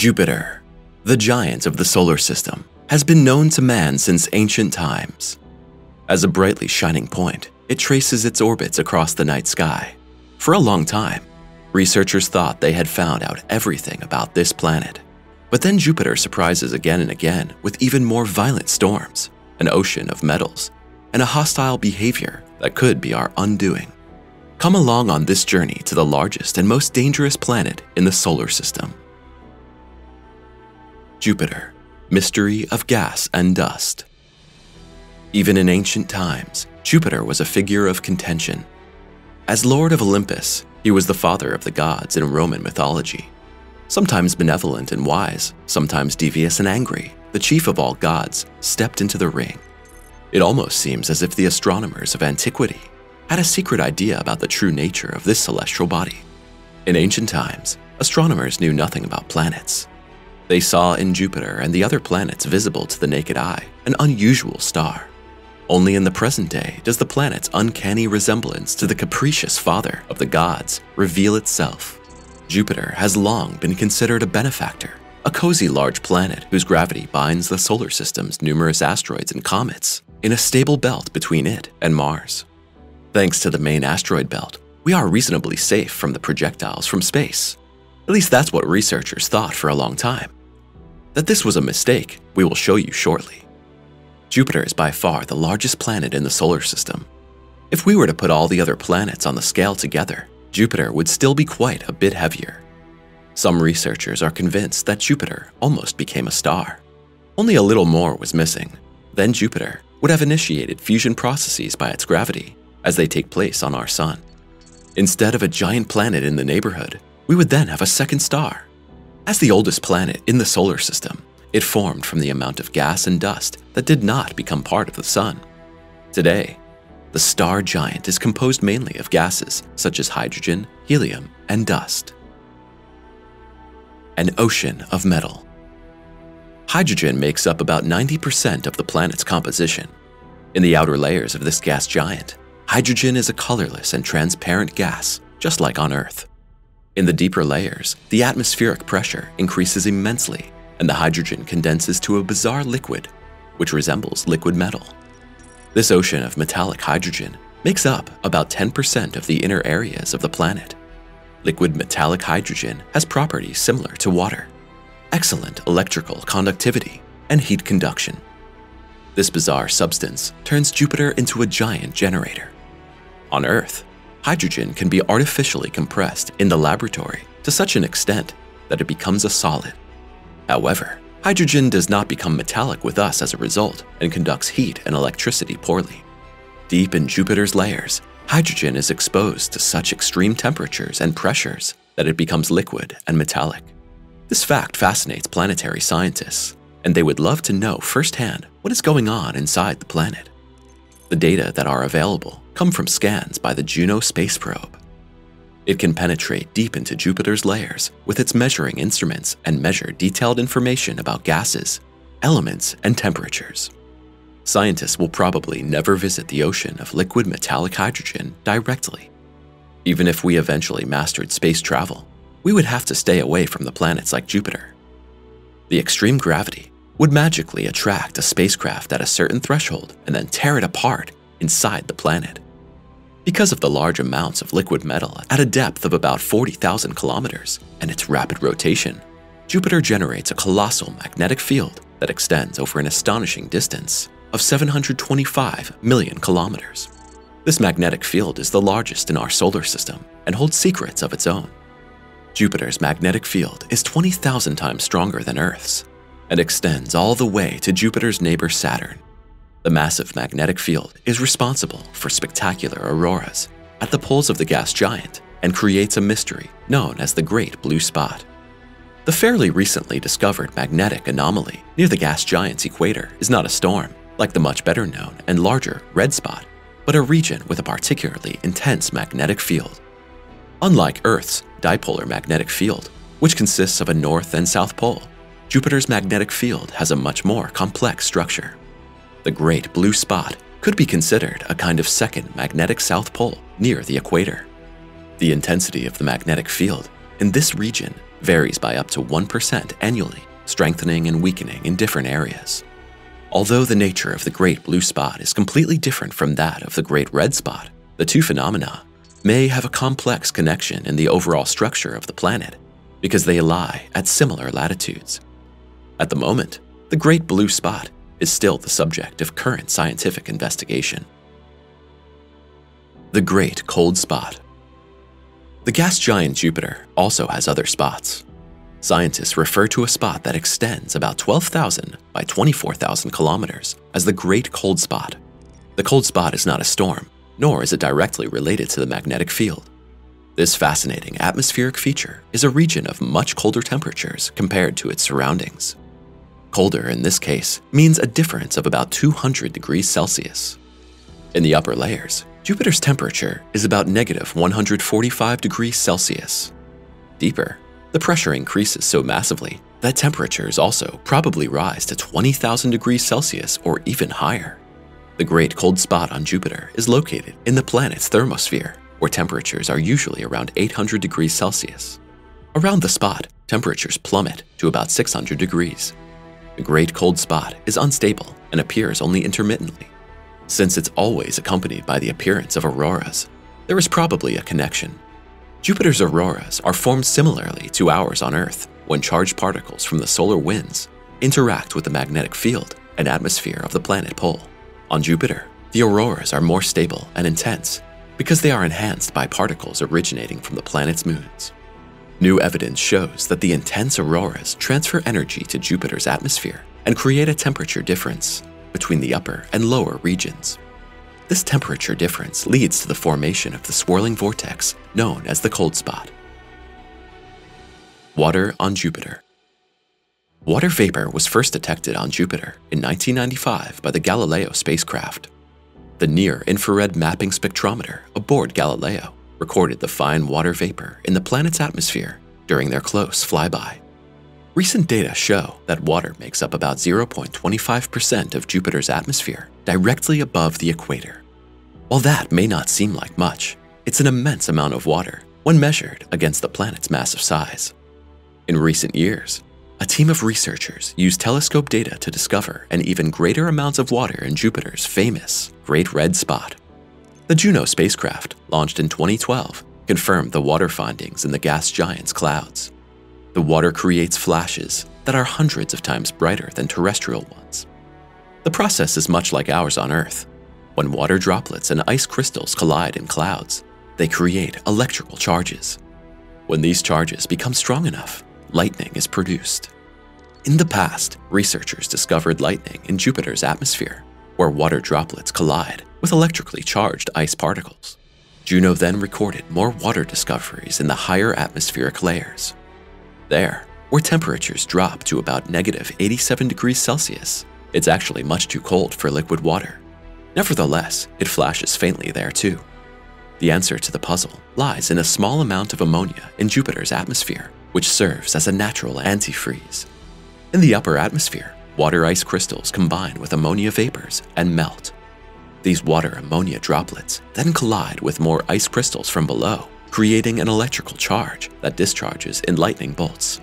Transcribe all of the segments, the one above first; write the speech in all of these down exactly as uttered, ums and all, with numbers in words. Jupiter, the giant of the solar system, has been known to man since ancient times. As a brightly shining point, it traces its orbits across the night sky. For a long time, researchers thought they had found out everything about this planet. But then Jupiter surprises again and again with even more violent storms, an ocean of metals, and a hostile behavior that could be our undoing. Come along on this journey to the largest and most dangerous planet in the solar system. Jupiter, mystery of gas and dust. Even in ancient times, Jupiter was a figure of contention. As Lord of Olympus, he was the father of the gods in Roman mythology. Sometimes benevolent and wise, sometimes devious and angry, the chief of all gods stepped into the ring. It almost seems as if the astronomers of antiquity had a secret idea about the true nature of this celestial body. In ancient times, astronomers knew nothing about planets. They saw in Jupiter and the other planets visible to the naked eye an unusual star. Only in the present day does the planet's uncanny resemblance to the capricious father of the gods reveal itself. Jupiter has long been considered a benefactor, a cozy large planet whose gravity binds the solar system's numerous asteroids and comets in a stable belt between it and Mars. Thanks to the main asteroid belt, we are reasonably safe from the projectiles from space. At least that's what researchers thought for a long time. That this was a mistake, we will show you shortly. Jupiter is by far the largest planet in the solar system. If we were to put all the other planets on the scale together, Jupiter would still be quite a bit heavier. Some researchers are convinced that Jupiter almost became a star. Only a little more was missing. Then Jupiter would have initiated fusion processes by its gravity, as they take place on our Sun. Instead of a giant planet in the neighborhood, we would then have a second star. As the oldest planet in the solar system, it formed from the amount of gas and dust that did not become part of the Sun. Today, the star giant is composed mainly of gases such as hydrogen, helium, and dust. An ocean of metal. Hydrogen makes up about ninety percent of the planet's composition. In the outer layers of this gas giant, hydrogen is a colorless and transparent gas, just like on Earth. In the deeper layers, the atmospheric pressure increases immensely, and the hydrogen condenses to a bizarre liquid, which resembles liquid metal. This ocean of metallic hydrogen makes up about ten percent of the inner areas of the planet. Liquid metallic hydrogen has properties similar to water, excellent electrical conductivity, and heat conduction. This bizarre substance turns Jupiter into a giant generator. On Earth, hydrogen can be artificially compressed in the laboratory to such an extent that it becomes a solid. However, hydrogen does not become metallic with us as a result and conducts heat and electricity poorly. Deep in Jupiter's layers, hydrogen is exposed to such extreme temperatures and pressures that it becomes liquid and metallic. This fact fascinates planetary scientists, and they would love to know firsthand what is going on inside the planet. The data that are available come from scans by the Juno space probe. It can penetrate deep into Jupiter's layers with its measuring instruments and measure detailed information about gases, elements, and temperatures. Scientists will probably never visit the ocean of liquid metallic hydrogen directly. Even if we eventually mastered space travel, we would have to stay away from the planets like Jupiter. The extreme gravity would magically attract a spacecraft at a certain threshold and then tear it apart inside the planet. Because of the large amounts of liquid metal at a depth of about forty thousand kilometers and its rapid rotation, Jupiter generates a colossal magnetic field that extends over an astonishing distance of seven hundred twenty-five million kilometers. This magnetic field is the largest in our solar system and holds secrets of its own. Jupiter's magnetic field is twenty thousand times stronger than Earth's and extends all the way to Jupiter's neighbor Saturn. The massive magnetic field is responsible for spectacular auroras at the poles of the gas giant and creates a mystery known as the Great Blue Spot. The fairly recently discovered magnetic anomaly near the gas giant's equator is not a storm, like the much better known and larger red spot, but a region with a particularly intense magnetic field. Unlike Earth's dipolar magnetic field, which consists of a north and south pole, Jupiter's magnetic field has a much more complex structure. The Great Blue Spot could be considered a kind of second magnetic south pole near the equator. The intensity of the magnetic field in this region varies by up to one percent annually, strengthening and weakening in different areas. Although the nature of the Great Blue Spot is completely different from that of the Great Red Spot, the two phenomena may have a complex connection in the overall structure of the planet because they lie at similar latitudes. At the moment, the Great Blue Spot is still the subject of current scientific investigation. The Great Cold Spot. The gas giant Jupiter also has other spots. Scientists refer to a spot that extends about twelve thousand by twenty-four thousand kilometers as the Great Cold Spot. The cold spot is not a storm, nor is it directly related to the magnetic field. This fascinating atmospheric feature is a region of much colder temperatures compared to its surroundings. Colder in this case means a difference of about two hundred degrees Celsius. In the upper layers, Jupiter's temperature is about negative one hundred forty-five degrees Celsius. Deeper, the pressure increases so massively that temperatures also probably rise to twenty thousand degrees Celsius or even higher. The Great Cold Spot on Jupiter is located in the planet's thermosphere, where temperatures are usually around eight hundred degrees Celsius. Around the spot, temperatures plummet to about six hundred degrees. The Great Cold Spot is unstable and appears only intermittently. Since it's always accompanied by the appearance of auroras, there is probably a connection. Jupiter's auroras are formed similarly to ours on Earth when charged particles from the solar winds interact with the magnetic field and atmosphere of the planet pole. On Jupiter, the auroras are more stable and intense because they are enhanced by particles originating from the planet's moons. New evidence shows that the intense auroras transfer energy to Jupiter's atmosphere and create a temperature difference between the upper and lower regions. This temperature difference leads to the formation of the swirling vortex known as the cold spot. Water on Jupiter. Water vapor was first detected on Jupiter in nineteen ninety-five by the Galileo spacecraft. The near-infrared mapping spectrometer aboard Galileo recorded the fine water vapor in the planet's atmosphere during their close flyby. Recent data show that water makes up about zero point two five percent of Jupiter's atmosphere directly above the equator. While that may not seem like much, it's an immense amount of water when measured against the planet's massive size. In recent years, a team of researchers used telescope data to discover an even greater amount of water in Jupiter's famous Great Red Spot. The Juno spacecraft, launched in twenty twelve, confirmed the water findings in the gas giant's clouds. The water creates flashes that are hundreds of times brighter than terrestrial ones. The process is much like ours on Earth. When water droplets and ice crystals collide in clouds, they create electrical charges. When these charges become strong enough, lightning is produced. In the past, researchers discovered lightning in Jupiter's atmosphere, where water droplets collide with electrically charged ice particles. Juno then recorded more water discoveries in the higher atmospheric layers. There, where temperatures drop to about negative eighty-seven degrees Celsius, it's actually much too cold for liquid water. Nevertheless, it flashes faintly there too. The answer to the puzzle lies in a small amount of ammonia in Jupiter's atmosphere, which serves as a natural antifreeze. In the upper atmosphere, water ice crystals combine with ammonia vapors and melt. These water ammonia droplets then collide with more ice crystals from below, creating an electrical charge that discharges in lightning bolts.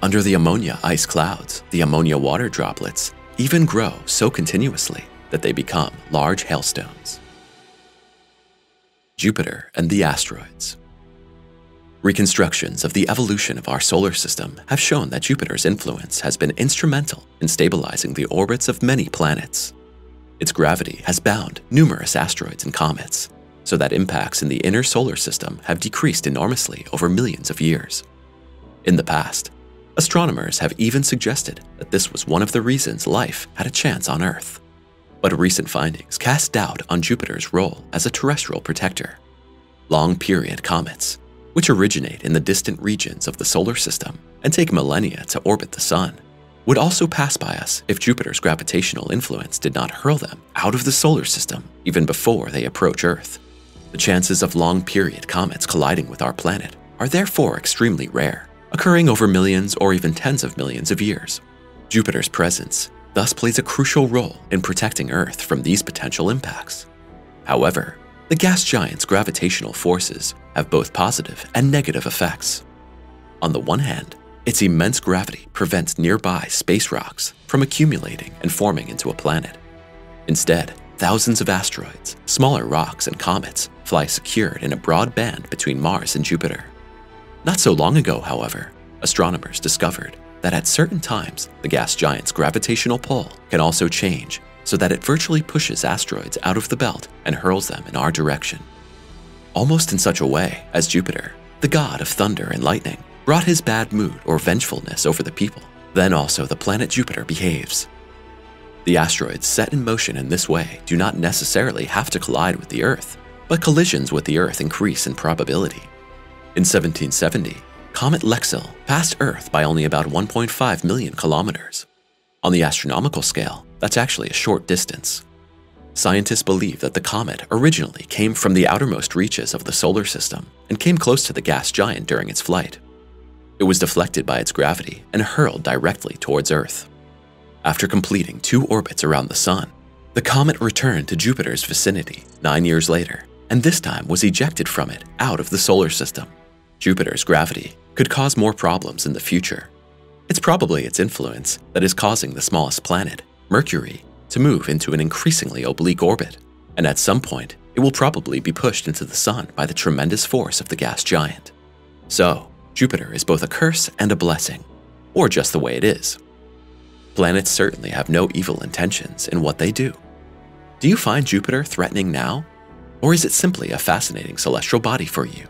Under the ammonia ice clouds, the ammonia water droplets even grow so continuously that they become large hailstones. Jupiter and the asteroids. Reconstructions of the evolution of our solar system have shown that Jupiter's influence has been instrumental in stabilizing the orbits of many planets. Its gravity has bound numerous asteroids and comets, so that impacts in the inner solar system have decreased enormously over millions of years. In the past, astronomers have even suggested that this was one of the reasons life had a chance on Earth. But recent findings cast doubt on Jupiter's role as a terrestrial protector. Long-period comets, which originate in the distant regions of the solar system and take millennia to orbit the Sun, would also pass by us if Jupiter's gravitational influence did not hurl them out of the solar system even before they approach Earth. The chances of long-period comets colliding with our planet are therefore extremely rare, occurring over millions or even tens of millions of years. Jupiter's presence thus plays a crucial role in protecting Earth from these potential impacts. However, the gas giant's gravitational forces have both positive and negative effects. On the one hand, its immense gravity prevents nearby space rocks from accumulating and forming into a planet. Instead, thousands of asteroids, smaller rocks, and comets fly secured in a broad band between Mars and Jupiter. Not so long ago, however, astronomers discovered that at certain times the gas giant's gravitational pull can also change so that it virtually pushes asteroids out of the belt and hurls them in our direction. Almost in such a way as Jupiter, the god of thunder and lightning, brought his bad mood or vengefulness over the people, then also the planet Jupiter behaves. The asteroids set in motion in this way do not necessarily have to collide with the Earth, but collisions with the Earth increase in probability. In seventeen seventy, comet Lexell passed Earth by only about one point five million kilometers. On the astronomical scale, that's actually a short distance. Scientists believe that the comet originally came from the outermost reaches of the solar system and came close to the gas giant during its flight. It was deflected by its gravity and hurled directly towards Earth. After completing two orbits around the Sun, the comet returned to Jupiter's vicinity nine years later, and this time was ejected from it out of the solar system. Jupiter's gravity could cause more problems in the future. It's probably its influence that is causing the smallest planet, Mercury, to move into an increasingly oblique orbit, and at some point, it will probably be pushed into the Sun by the tremendous force of the gas giant. So, Jupiter is both a curse and a blessing, or just the way it is. Planets certainly have no evil intentions in what they do. Do you find Jupiter threatening now? Or is it simply a fascinating celestial body for you?